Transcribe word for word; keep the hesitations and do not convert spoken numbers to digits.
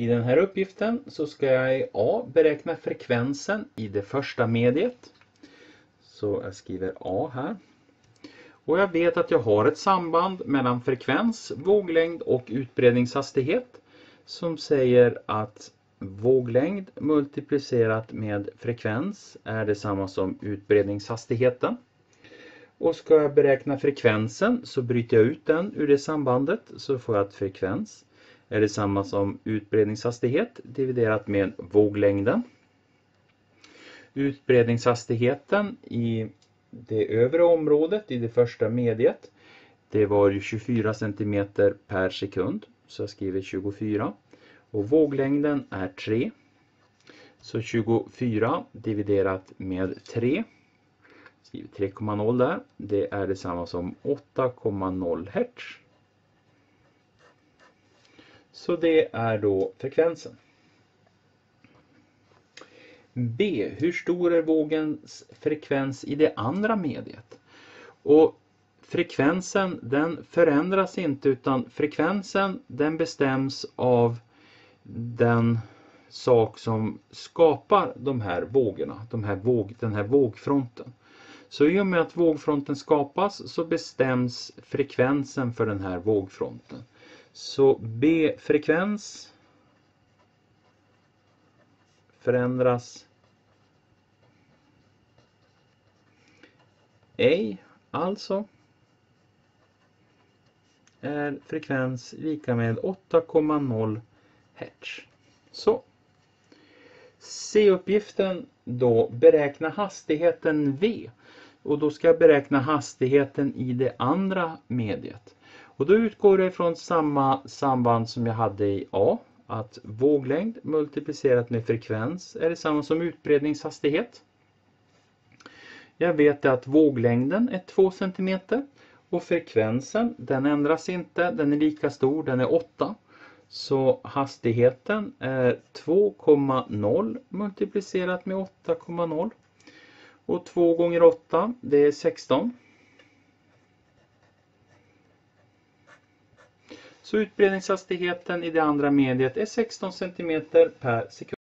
I den här uppgiften så ska jag A beräkna frekvensen i det första mediet. Så jag skriver A här. Och jag vet att jag har ett samband mellan frekvens, våglängd och utbredningshastighet som säger att våglängd multiplicerat med frekvens är detsamma som utbredningshastigheten. Och ska jag beräkna frekvensen så bryter jag ut den ur det sambandet, så får jag att frekvens är detsamma som utbredningshastighet dividerat med våglängden. Utbredningshastigheten i det övre området i det första mediet, det var ju tjugofyra centimeter per sekund, så jag skriver tjugofyra. Och våglängden är tre. Så tjugofyra dividerat med tre. Skriver tre komma noll där. Det är detsamma som åtta komma noll hertz. Så det är då frekvensen. B. Hur stor är vågens frekvens i det andra mediet? Och frekvensen den förändras inte, utan frekvensen den bestäms av den sak som skapar de här vågorna, de här våg, den här vågfronten. Så i och med att vågfronten skapas så bestäms frekvensen för den här vågfronten. Så B-frekvens förändras ej, alltså är frekvens lika med åtta komma noll hertz. Så C-uppgiften då, beräkna hastigheten V, och då ska jag beräkna hastigheten i det andra mediet. Och då utgår det från samma samband som jag hade i A, att våglängd multiplicerat med frekvens är detsamma som utbredningshastighet. Jag vet att våglängden är två centimeter och frekvensen den ändras inte, den är lika stor, den är åtta. Så hastigheten är två komma noll multiplicerat med åtta komma noll. Och två gånger åtta, det är sexton. Så utbredningshastigheten i det andra mediet är sexton centimeter per sekund.